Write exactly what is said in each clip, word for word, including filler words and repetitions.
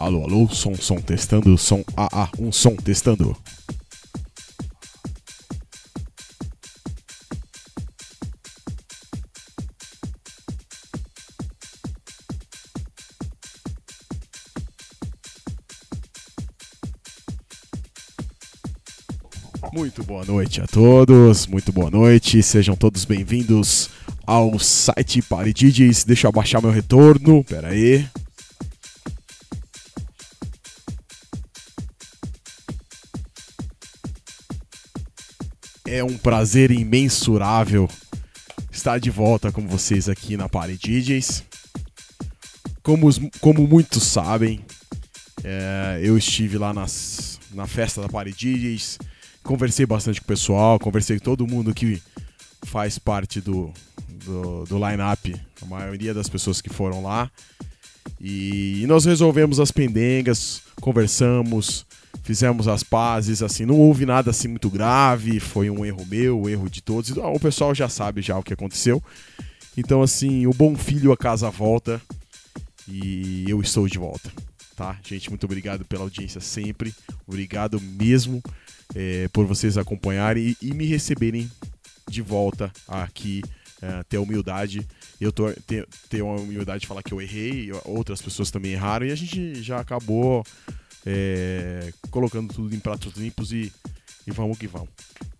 Alô, alô, som, som, testando, som, A A, um som, testando. Muito boa noite a todos, muito boa noite, sejam todos bem-vindos ao site Party D Js. Deixa eu abaixar meu retorno, pera aí. É um prazer imensurável estar de volta com vocês aqui na Party D Js. Como, como muitos sabem, é, eu estive lá nas, na festa da Party D Js. Conversei bastante com o pessoal, conversei com todo mundo que faz parte do, do, do line-up, a maioria das pessoas que foram lá. E, e nós resolvemos as pendengas, conversamos, fizemos as pazes, assim, não houve nada assim muito grave, foi um erro meu, um erro de todos. O pessoal já sabe já o que aconteceu. Então, assim, o bom filho a casa volta e eu estou de volta, tá? Gente, muito obrigado pela audiência sempre, obrigado mesmo. É, por vocês acompanharem e, e me receberem de volta aqui, é, ter a humildade, eu tô, ter, ter uma humildade de falar que eu errei, outras pessoas também erraram e a gente já acabou é, colocando tudo em pratos limpos e, e vamos que vamos.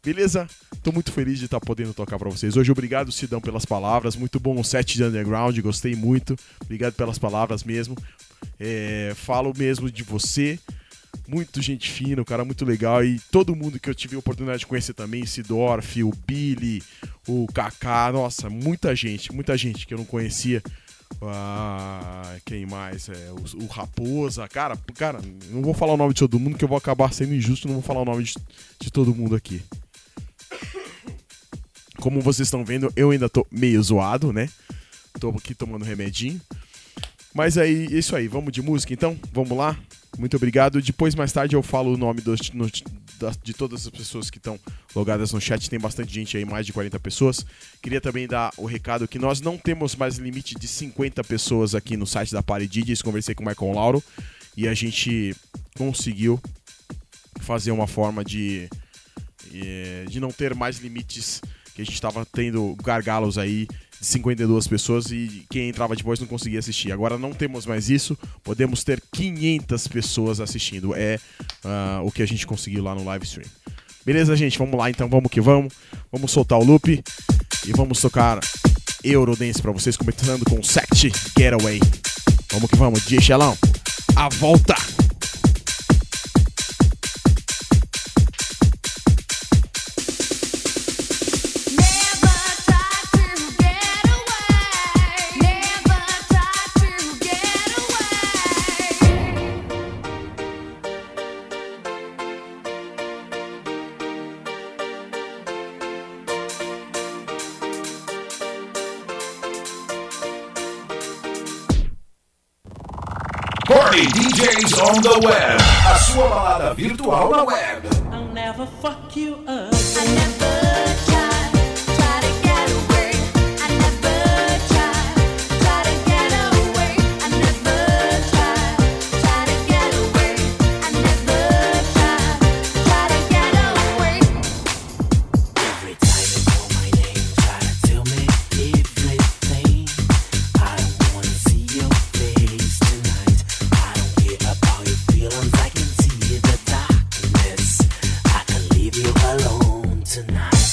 Beleza? Tô muito feliz de estar tá podendo tocar pra vocês hoje. Obrigado, Cidão, pelas palavras, muito bom o set de underground, gostei muito, obrigado pelas palavras mesmo, é, falo mesmo de você. Muito gente fina, um cara muito legal. E todo mundo que eu tive a oportunidade de conhecer também, Sidorf, o Billy, o Kaká, nossa, muita gente, muita gente que eu não conhecia. Ah, quem mais? É, o, o Raposa, cara, cara, não vou falar o nome de todo mundo, que eu vou acabar sendo injusto, não vou falar o nome de, de todo mundo aqui. Como vocês estão vendo, eu ainda tô meio zoado, né? Tô aqui tomando remedinho. Mas aí, isso aí, vamos de música então? Vamos lá? Muito obrigado. Depois, mais tarde, eu falo o nome dos, no, da, de todas as pessoas que estão logadas no chat. Tem bastante gente aí, mais de quarenta pessoas. Queria também dar o recado que nós não temos mais limite de cinquenta pessoas aqui no site da Paridid. Conversei com o Michael Lauro e a gente conseguiu fazer uma forma de, de não ter mais limites, que a gente estava tendo gargalos aí de cinquenta e duas pessoas e quem entrava depois não conseguia assistir. Agora não temos mais isso, podemos ter quinhentas pessoas assistindo. É uh, o que a gente conseguiu lá no live stream. Beleza, gente? Vamos lá então, vamos que vamos. Vamos soltar o loop e vamos tocar Eurodense pra vocês, começando com o set Getaway. Vamos que vamos, D J Xelão, a volta! Jays on the web, a sua balada virtual na web. I'll never fuck you up. I never try, try to get away. I never try, try to get away. I never try, try to get away. I never try, try to get away. Every time you call my name, try to tell me everything. I don't wanna see your face tonight. I can leave you alone tonight.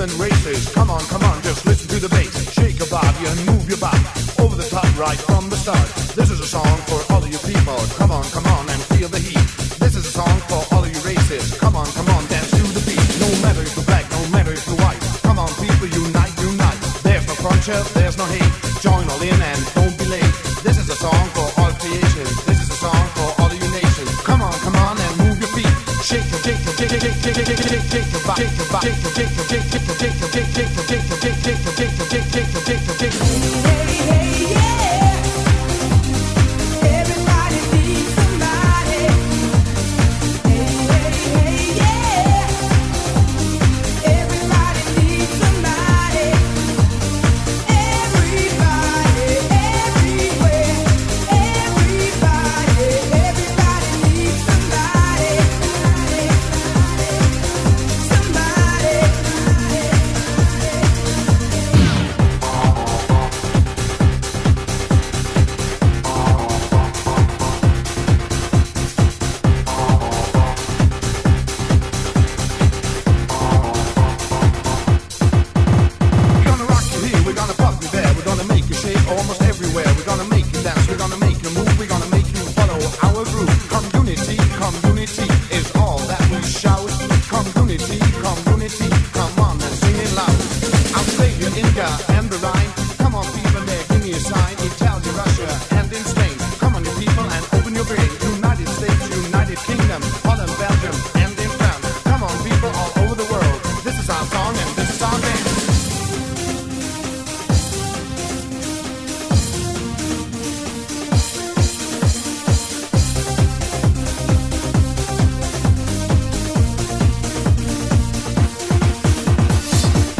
human races. Come on, come on, just listen to the bass. Shake your body and move your body. Over the top right from the start. This is a song for all of you people. Come on, come on and feel the heat. This is a song for all of you races. Come on, come on, dance to the beat. No matter if you're black, no matter if you're white. Come on people, unite, unite. There's no frontier, there's no hate. Join all in and don't be late. This is a song for all creation. This is a song for all of you nations. Come on, come on and move your feet. Shake your, shake your, shake your, shake your, shake your, shake your body, shake your, shake your, shake your, shake your, shake your, shake your, shake your, shake your, shake your, shake your, shake your, shake your.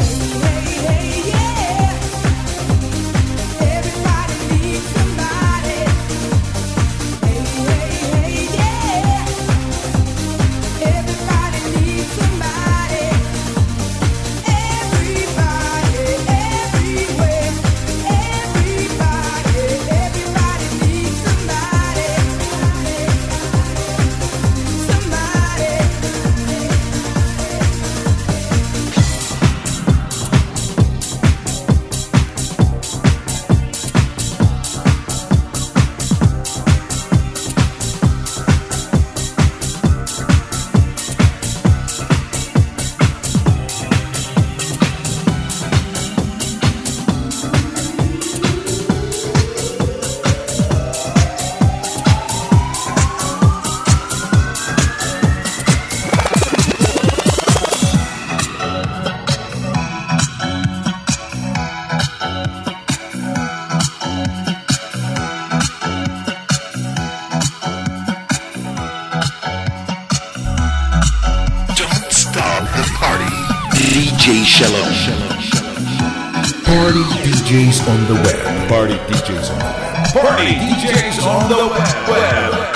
Party D Js on the web. Party D Js on the web. Party D Js on the web. web.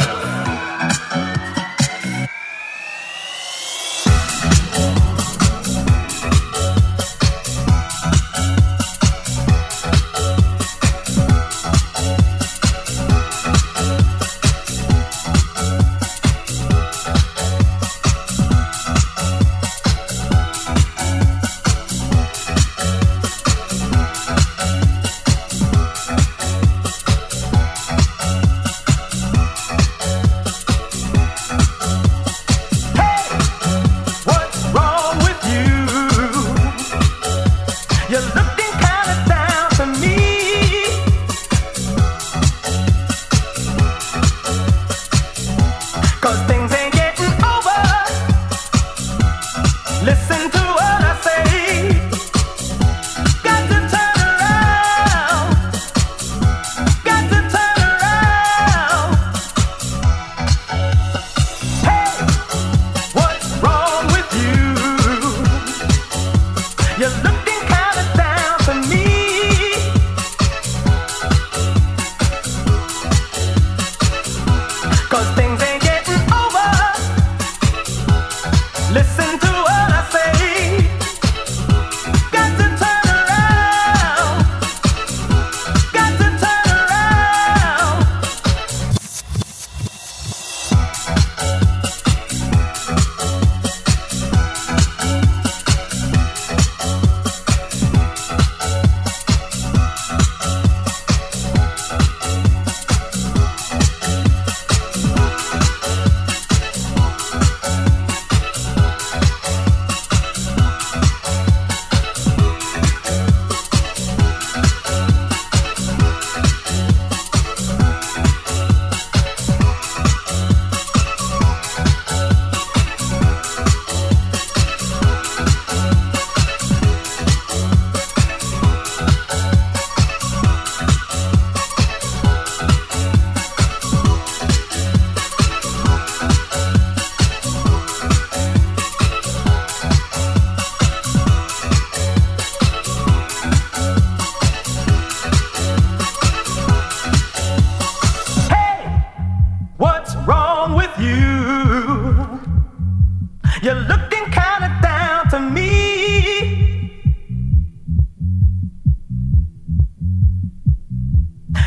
count it down to me.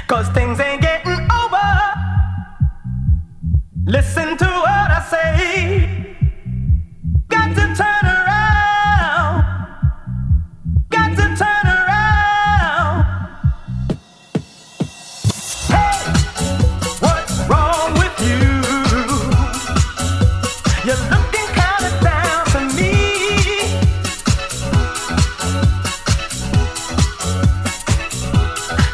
Cause things ain't getting over. Listen to what I say. Got to turn around. Got to turn around. Hey, what's wrong with you? You're looking kind of down to me.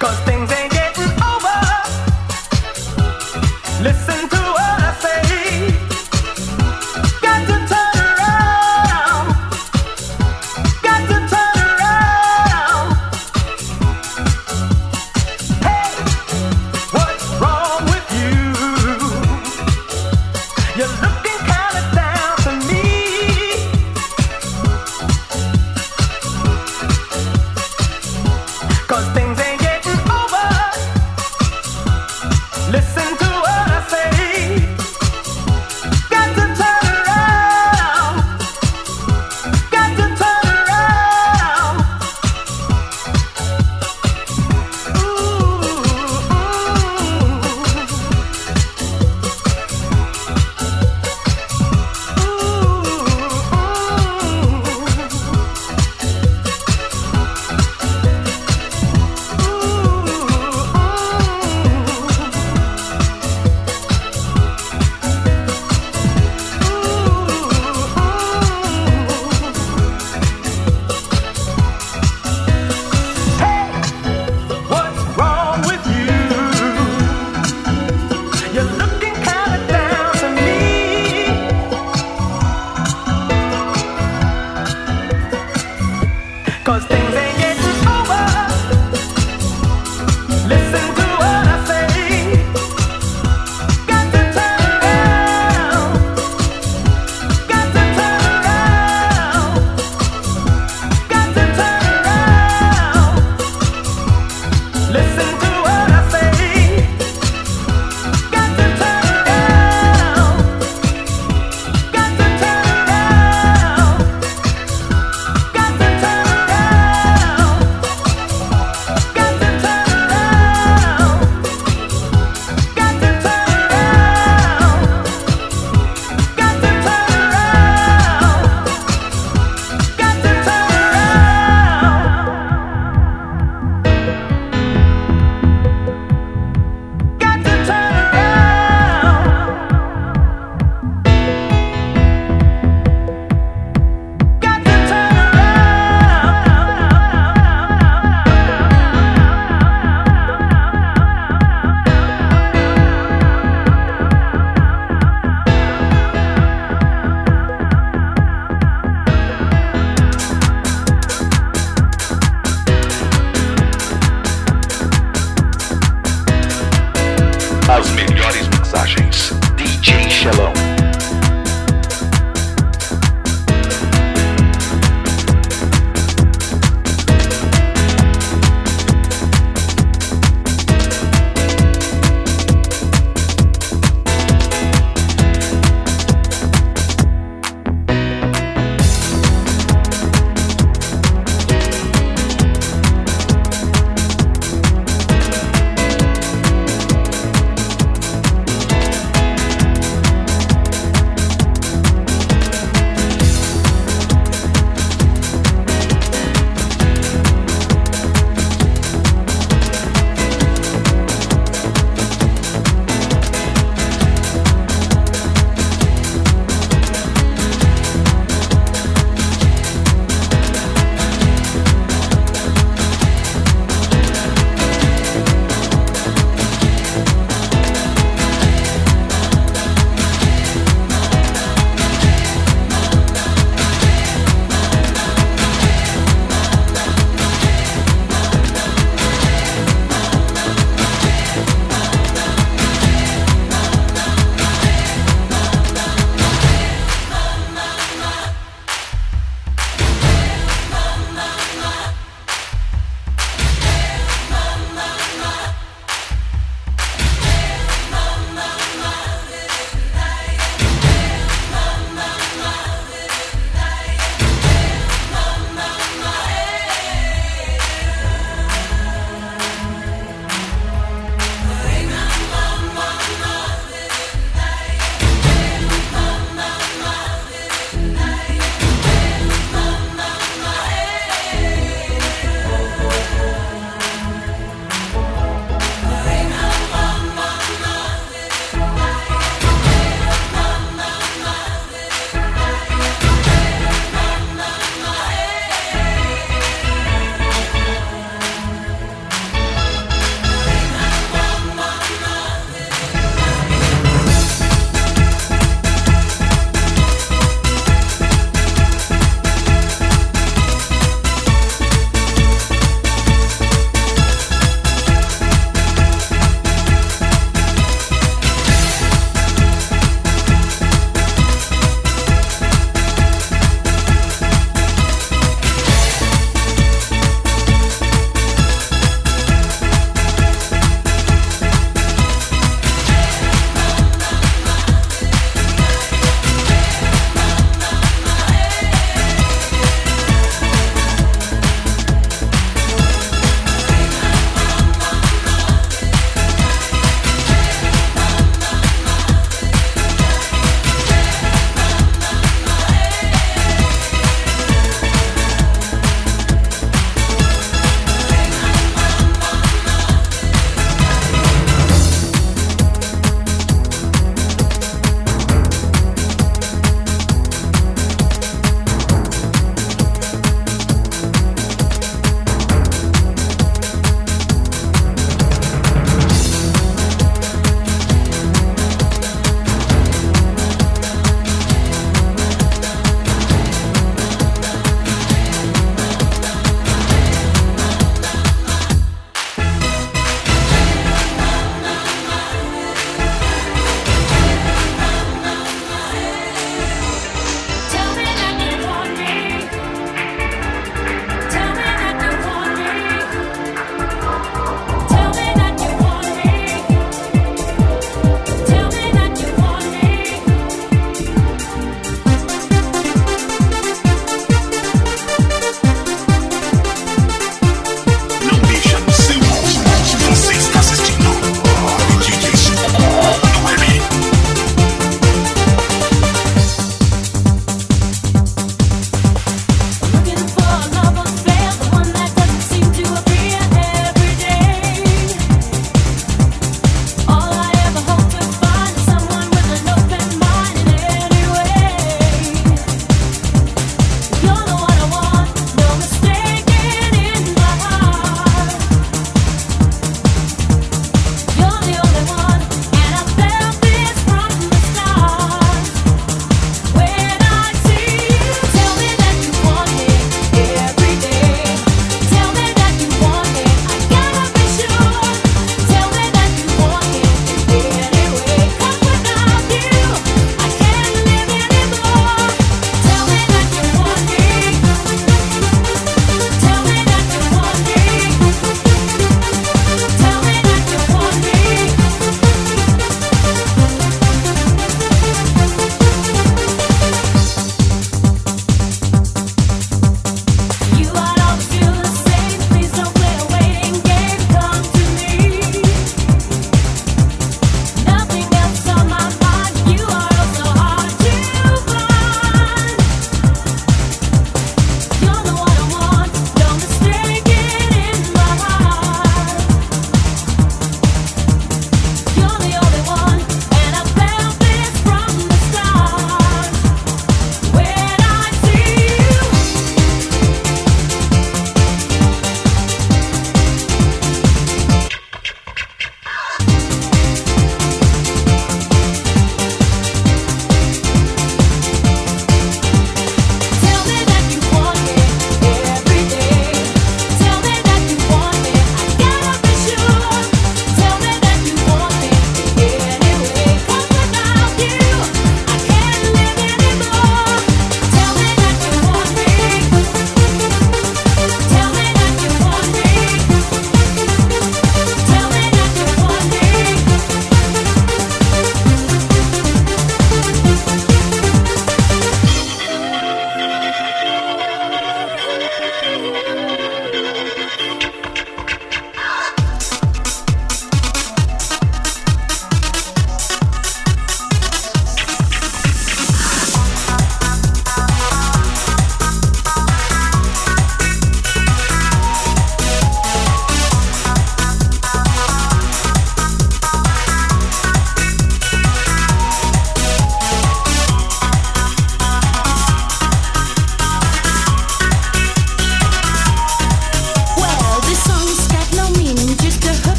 Cause things ain't getting over. Listen to us.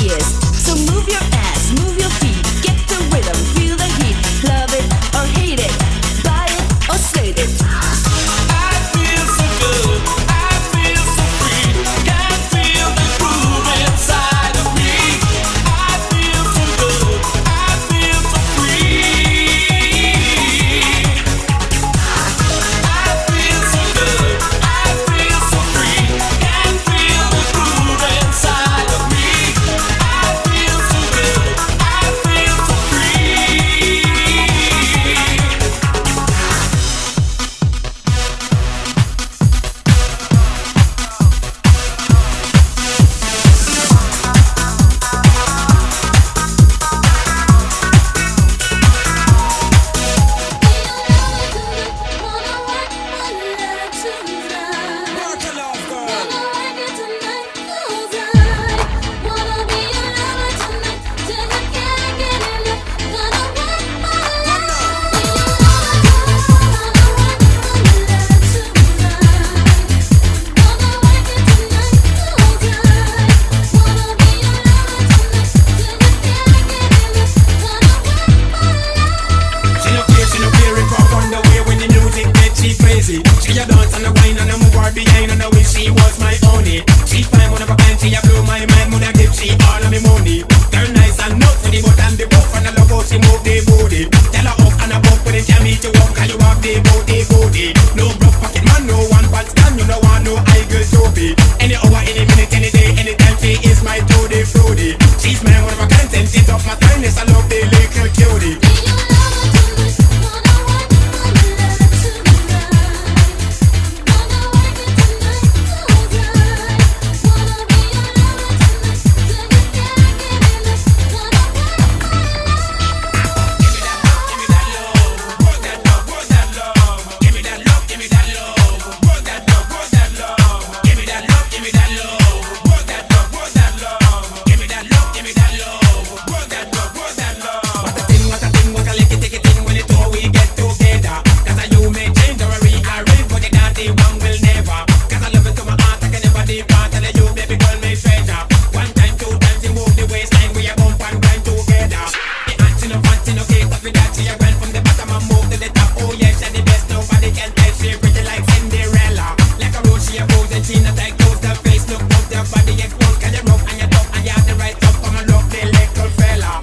ears. So move your ass, move your feet, get the rhythm, feel the heat, love it or hate it, buy it or slate it. I feel so good, I feel so free, can feel the groove inside of me. I feel so good, I feel so free. I feel so good, I feel so free, can feel the groove inside of me. I feel so good, I feel so free. She no care, she no care if I wonder where when the music gets she crazy. She a dance and a wine and a move her behind and I wish she was my honey. She fine, one of a kind, she a blow my mind, woulda give she all of me money. Turn nice and not to the butt and the buff and I love how she move the booty. Tell her up and a bump when it can meet you up 'cause you have the booty booty. No broke pocket man, no one but stand, you don't want no high girl trophy. Any hour, any minute, any day, any time, she is my toady fruity. She's my one of a kind and she's up my time, yes I love the little cutie. What a thing, what a thing, what a licky ticky thing when the two we get together. Cause I you may change or rearrange, but the dirty one will never. Cause I love it to my heart, I can never depart. Tell you, baby girl, my treasure. One time, two times, you move the waistline, we a bump and grind together. The aunt, she no fancy, no case of it, that she a grind from the bottom and move to the top. Oh yeah, she the best, nobody can tell. She pretty like Cinderella, like a rose, she a rose and she not like those. The face look up, the body expose, cause you rough and you tough and you have the right stuff. Come and love the little fella.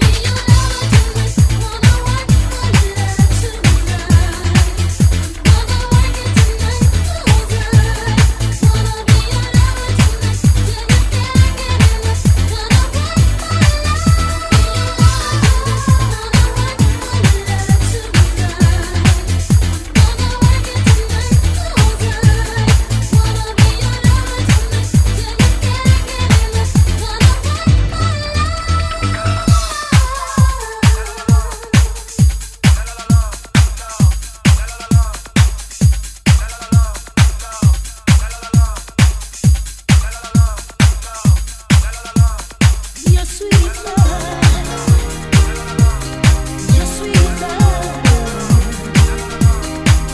Your sweet love, your sweet love, your sweet love,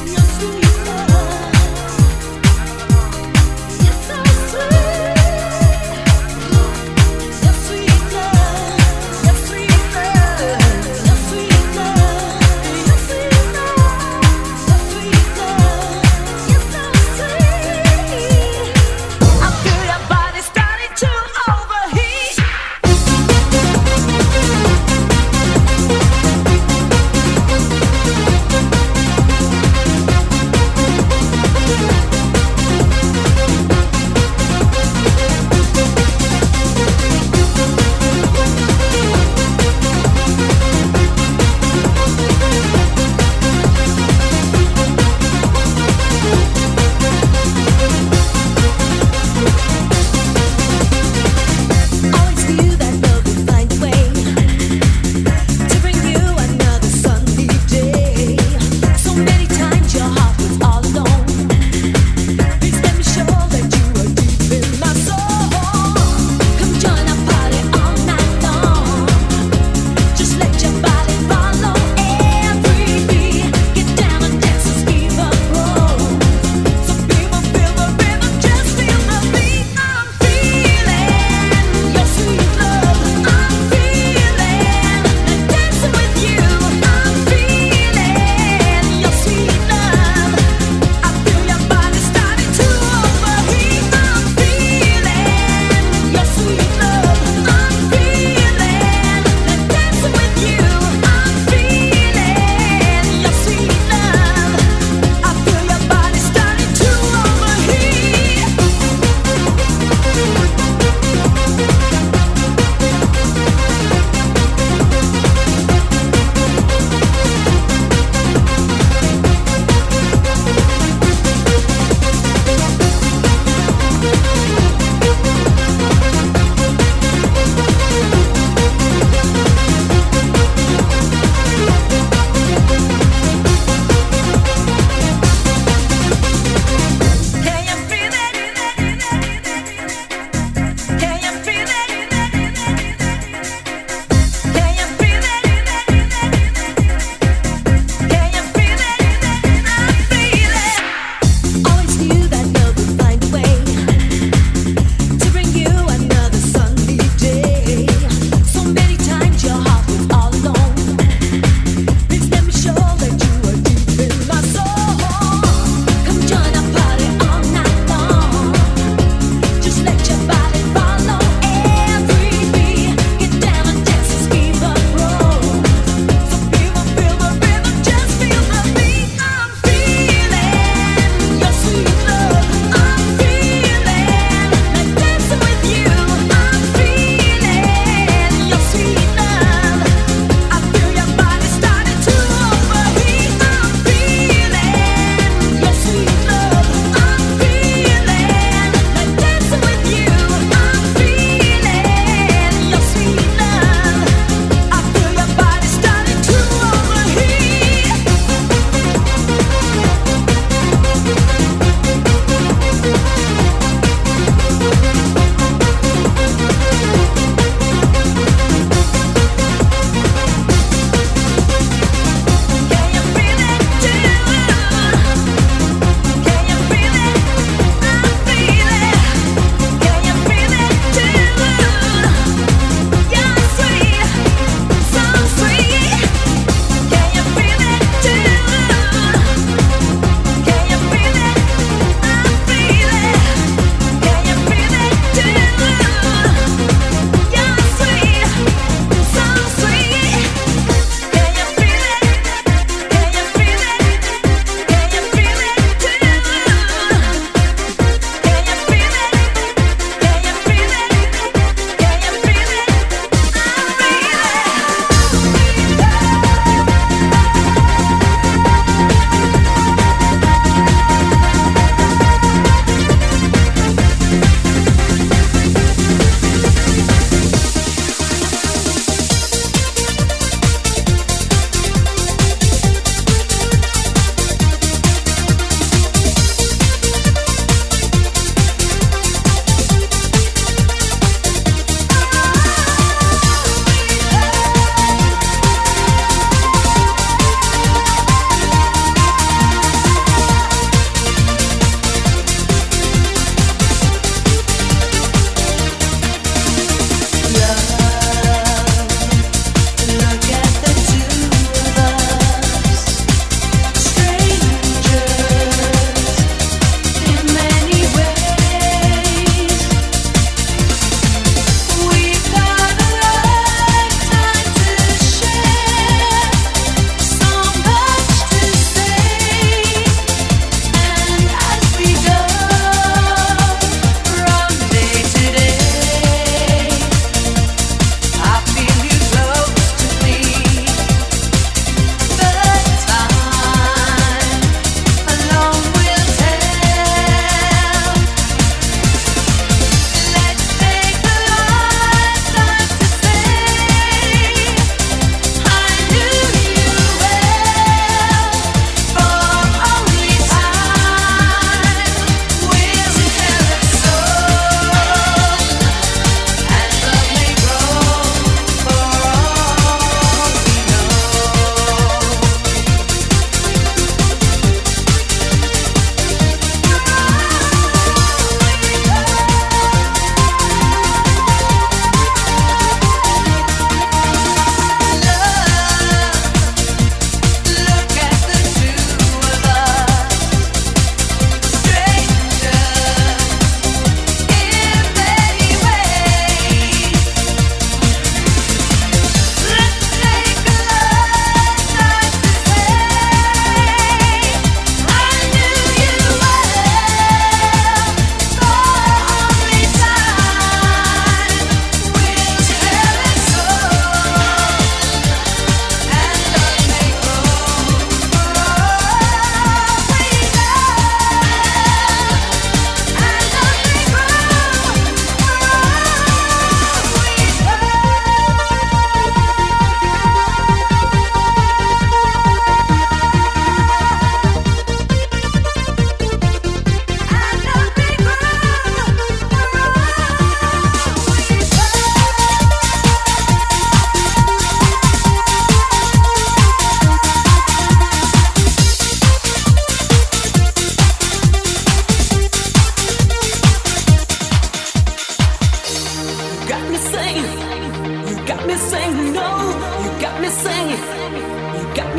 you're so sweet. Your sweet love, your sweet love, your sweet love, your sweet love, your sweet love, you're so sweet. I feel your body starting to overheat. Thank you.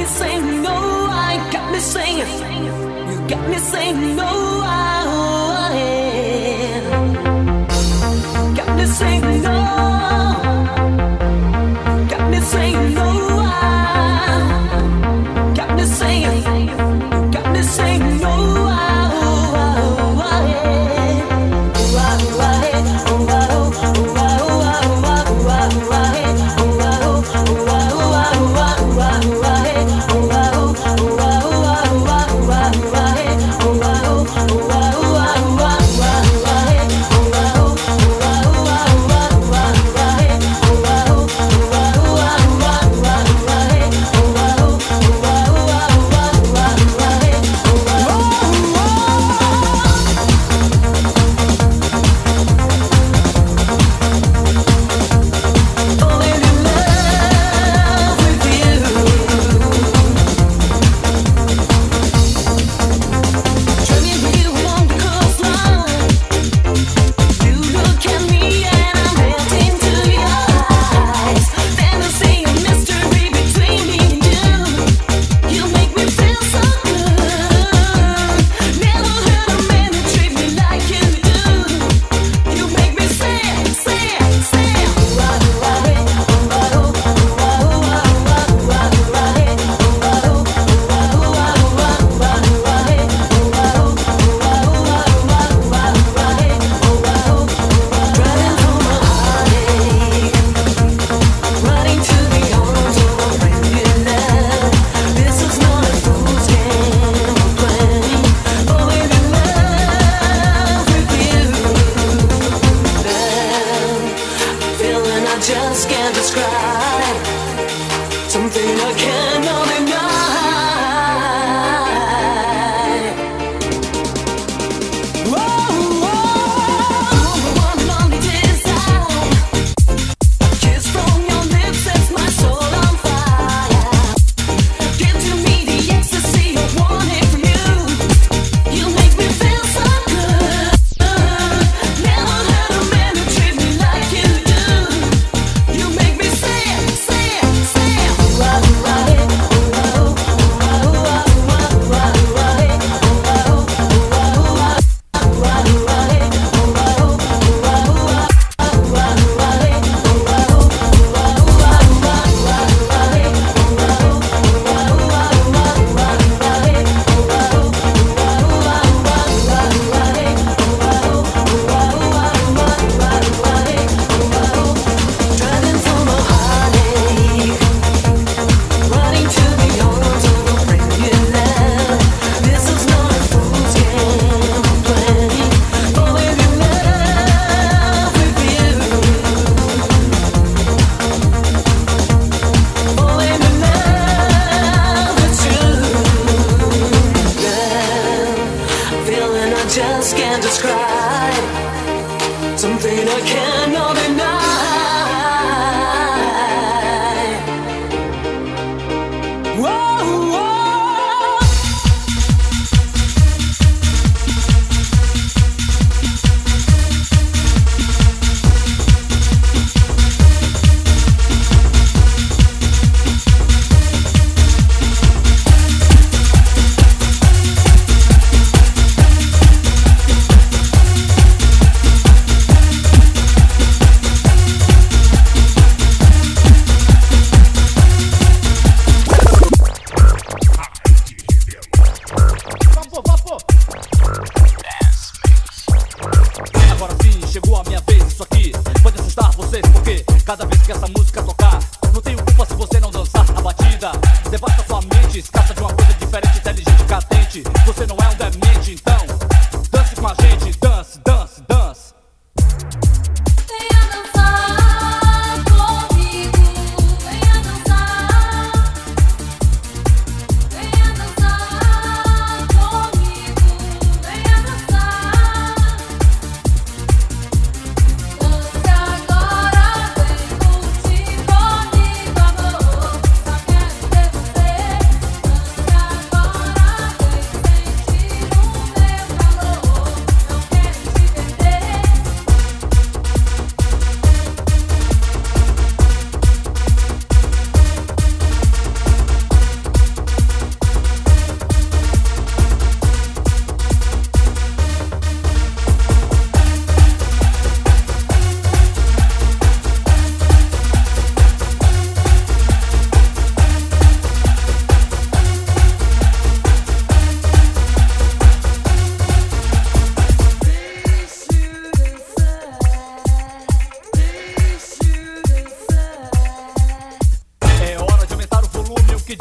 singing, oh, I got me singing. You got me singing, oh, I, yeah. Got me singing, oh. Got me singing, oh, I. Got me singing, you got me singing, oh, I. Oh,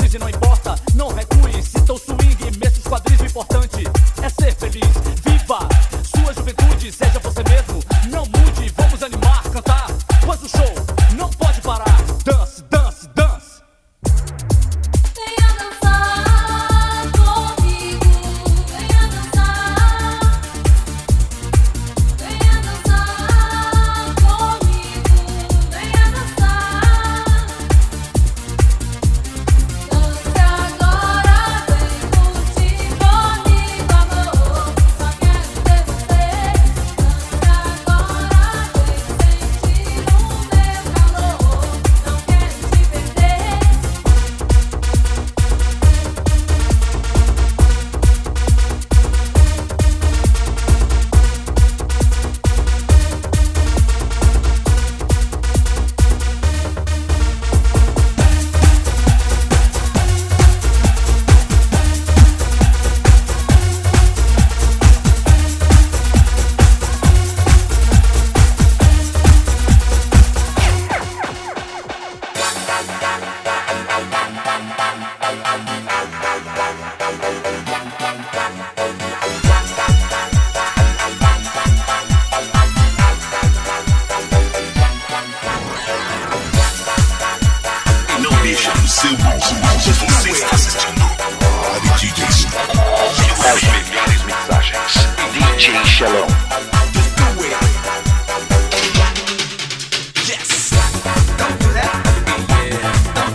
diz e não importa, não recue, sinta o swing, mexa os quadris, o importante é ser feliz. Viva sua juventude, seja você mesmo, não mude, vamos animar, cantar, pois o show não pode parar. Dance, dance, dance.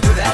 Do that.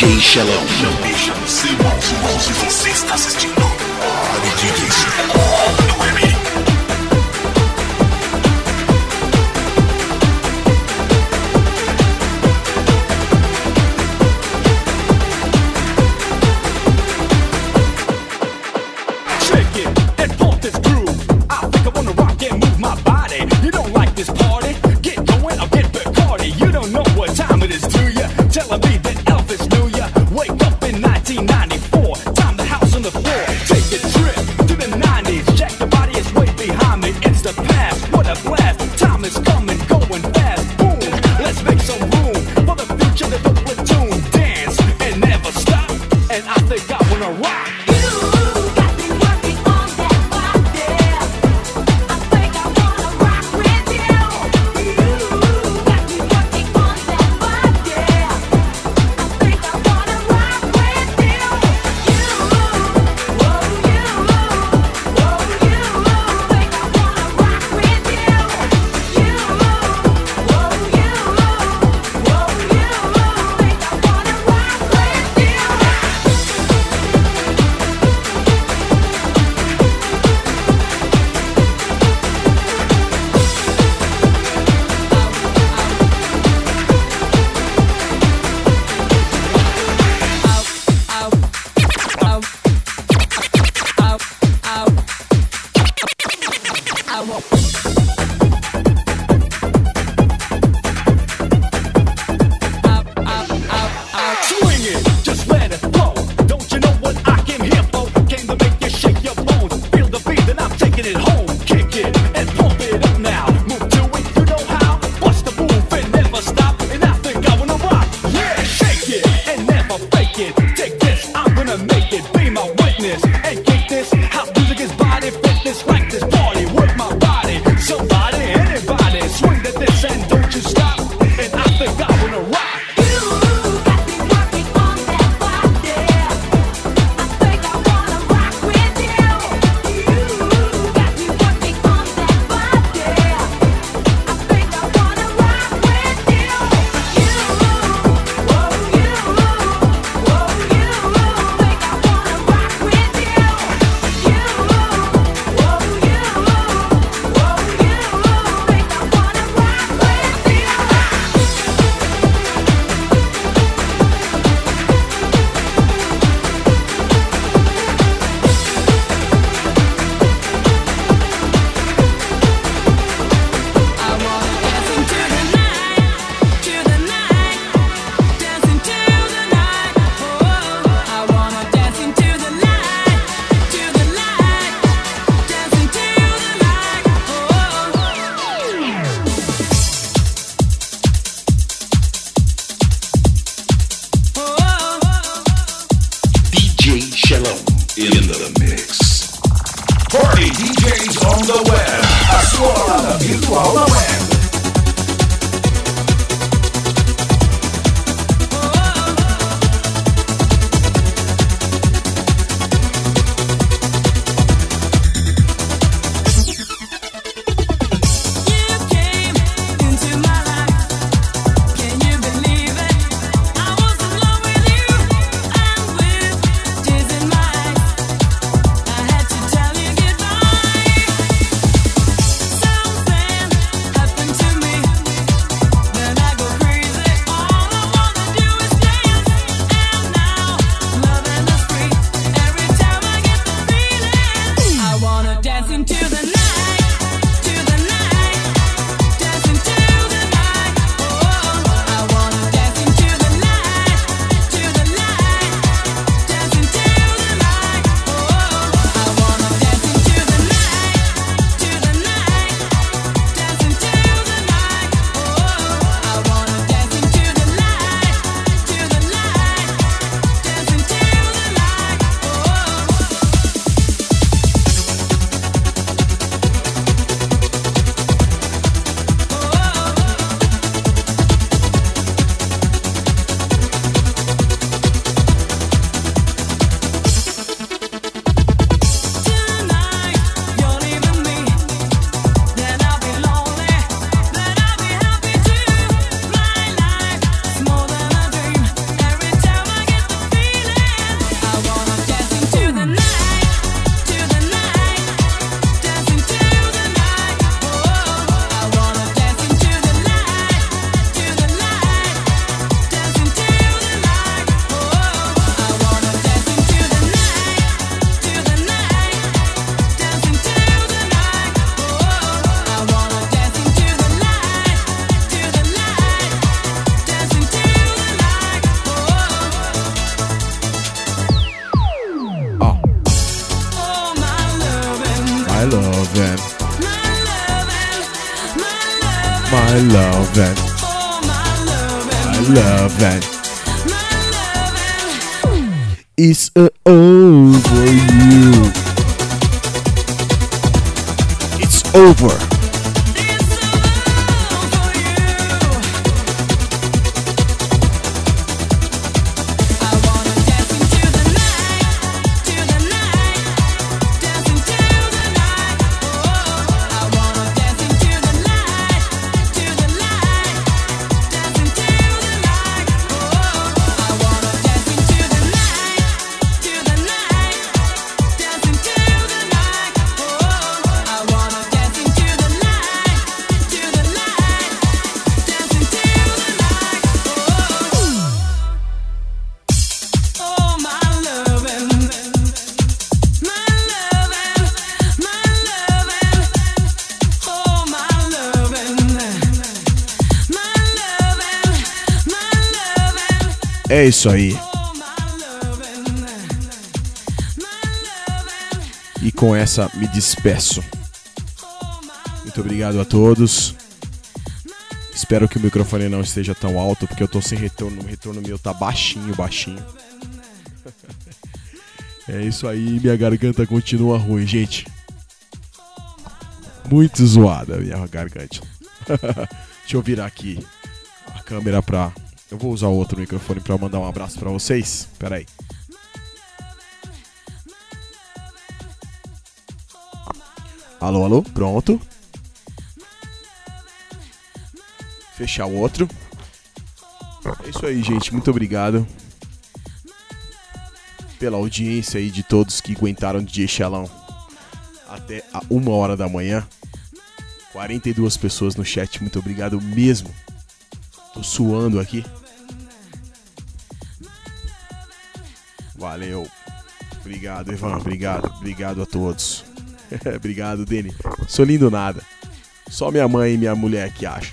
D J Xelão. Se você está assistindo, D J Sidorf. lovin', my lovin', my lovin', my lovin', it's uh, over you. It's over. É isso aí. E com essa me despeço. Muito obrigado a todos. Espero que o microfone não esteja tão alto, porque eu tô sem retorno. O retorno meu tá baixinho, baixinho. É isso aí. Minha garganta continua ruim, gente. Muito zoada minha garganta. Deixa eu virar aqui a câmera pra... Eu vou usar outro microfone para mandar um abraço para vocês. Pera aí. Alô, alô. Pronto. Fechar o outro. É isso aí, gente. Muito obrigado pela audiência aí de todos que aguentaram o D J Xelão até a uma hora da manhã. quarenta e duas pessoas no chat. Muito obrigado mesmo. Tô suando aqui. Valeu. Obrigado, Ivan. Obrigado. Obrigado a todos. Obrigado, Deni. Sou lindo nada. Só minha mãe e minha mulher que acham.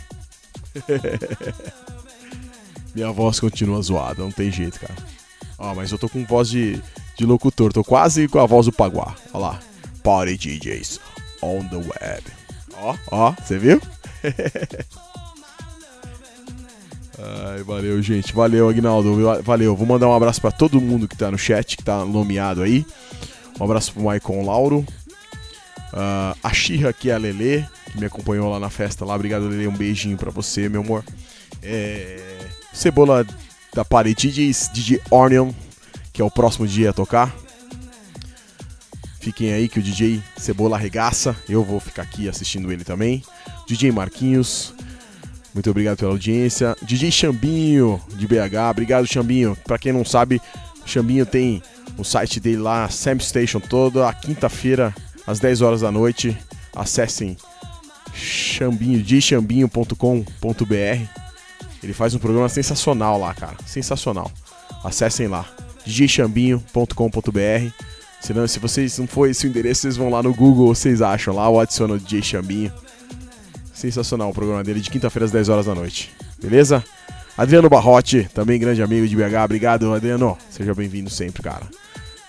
Minha voz continua zoada. Não tem jeito, cara. Ó, mas eu tô com voz de, de locutor. Tô quase com a voz do Paguá. Ó lá. Party D Js on the web. Ó, ó. Você viu? Ai, valeu, gente. Valeu, Agnaldo. Valeu. Vou mandar um abraço pra todo mundo que tá no chat, que tá nomeado aí. Um abraço pro Michael Lauro. Uh, a Xirra, que é a Lelê, que me acompanhou lá na festa. Lá. Obrigado, Lelê. Um beijinho pra você, meu amor. É... Cebola da Party D Js, D J Onion, que é o próximo D J a tocar. Fiquem aí que o D J Cebola arregaça. Eu vou ficar aqui assistindo ele também. D J Marquinhos. Muito obrigado pela audiência. D J Chambinho, de B H. Obrigado, Chambinho. Pra quem não sabe, Chambinho tem o site dele lá, Sam Station, toda a quinta-feira, às dez horas da noite. Acessem chambinho, d j chambinho ponto com ponto b r. Ele faz um programa sensacional lá, cara. Sensacional. Acessem lá, d j chambinho ponto com ponto b r. Se não, se vocês não for esse endereço, vocês vão lá no Google, vocês acham lá, ou adicionam o D J Chambinho. Sensacional o programa dele, de quinta-feira às dez horas da noite. Beleza? Adriano Barrote, também grande amigo de B H. Obrigado, Adriano. Seja bem-vindo sempre, cara.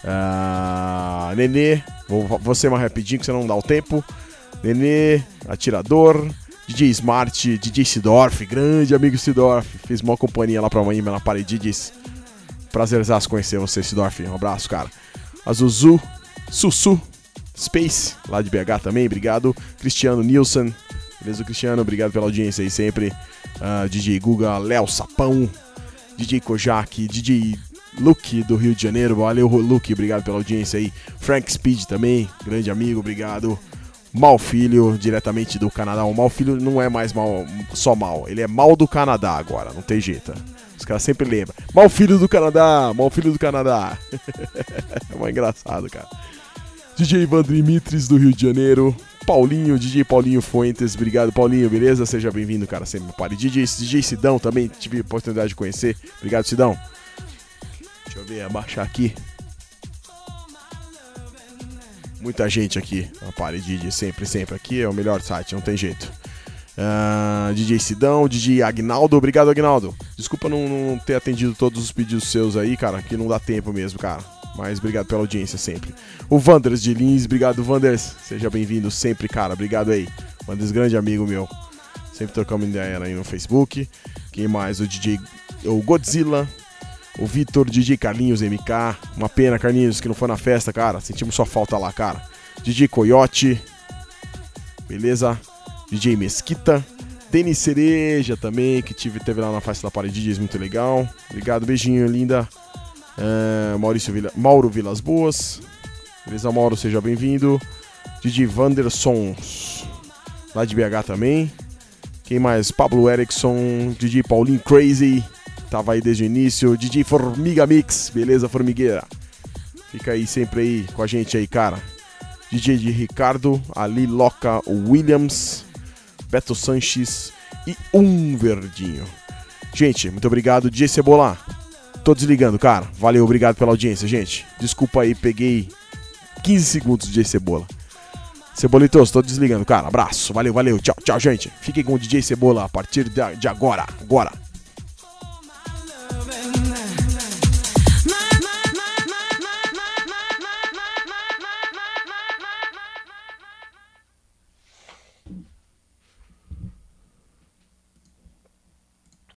Ah, Nenê, vou, vou ser mais rapidinho que você não dá o tempo. Nenê, Atirador, D J Smart, D J Sidorf, grande amigo Sidorf. Fiz uma companhia lá pra amanhã na Paridid. Prazerzaço conhecer você, Sidorf. Um abraço, cara. A Zuzu, Sussu, Space, lá de B H também. Obrigado. Cristiano Nilson. Beleza, Cristiano? Obrigado pela audiência aí sempre. Uh, D J Guga, Léo Sapão, D J Kojak, D J Luke do Rio de Janeiro. Valeu, Luke. Obrigado pela audiência aí. Frank Speed também, grande amigo. Obrigado. Malfilho, diretamente do Canadá. O Malfilho não é mais mal, só mal. Ele é mal do Canadá agora. Não tem jeito. Os caras sempre lembram. Malfilho do Canadá. Malfilho do Canadá. É mais engraçado, cara. D J Vandrimitris do Rio de Janeiro. Paulinho, D J Paulinho Fuentes, obrigado Paulinho, beleza? Seja bem-vindo, cara, sempre pare. D J, D J Cidão também, tive a oportunidade de conhecer. Obrigado, Cidão. Deixa eu ver, abaixar aqui. Muita gente aqui, pare D J, sempre, sempre aqui, é o melhor site, não tem jeito. Uh, D J Cidão, D J Agnaldo, obrigado Agnaldo. Desculpa não, não ter atendido todos os pedidos seus aí, cara, que não dá tempo mesmo, cara. Mas obrigado pela audiência sempre. O Vanders de Lins, obrigado, Vanders. Seja bem-vindo sempre, cara. Obrigado aí. Vanders, grande amigo meu. Sempre trocamos ideia aí no Facebook. Quem mais? O D J, o Godzilla. O Vitor, D J Carlinhos, M K. Uma pena, Carlinhos, que não foi na festa, cara. Sentimos sua falta lá, cara. D J Coyote. Beleza? D J Mesquita. Denis Cereja também, que tive, teve lá na festa da Party D Js, muito legal. Obrigado, beijinho, linda. Uh, Maurício Vila, Mauro Vilas Boas. Beleza, Mauro, seja bem-vindo. D J Wandersons, lá de B H também. Quem mais? Pablo Erickson, D J Paulinho Crazy, tava aí desde o início. D J Formiga Mix, beleza, formigueira? Fica aí sempre aí com a gente aí, cara. D J de Ricardo, Ali Loca Williams, Beto Sanches e um verdinho. Gente, muito obrigado. D J Cebola, tô desligando, cara. Valeu, obrigado pela audiência, gente. Desculpa aí, peguei quinze segundos do D J Cebola. Cebolitos, tô desligando, cara. Abraço, valeu, valeu. Tchau, tchau, gente. Fiquem com o D J Cebola a partir de agora. Agora.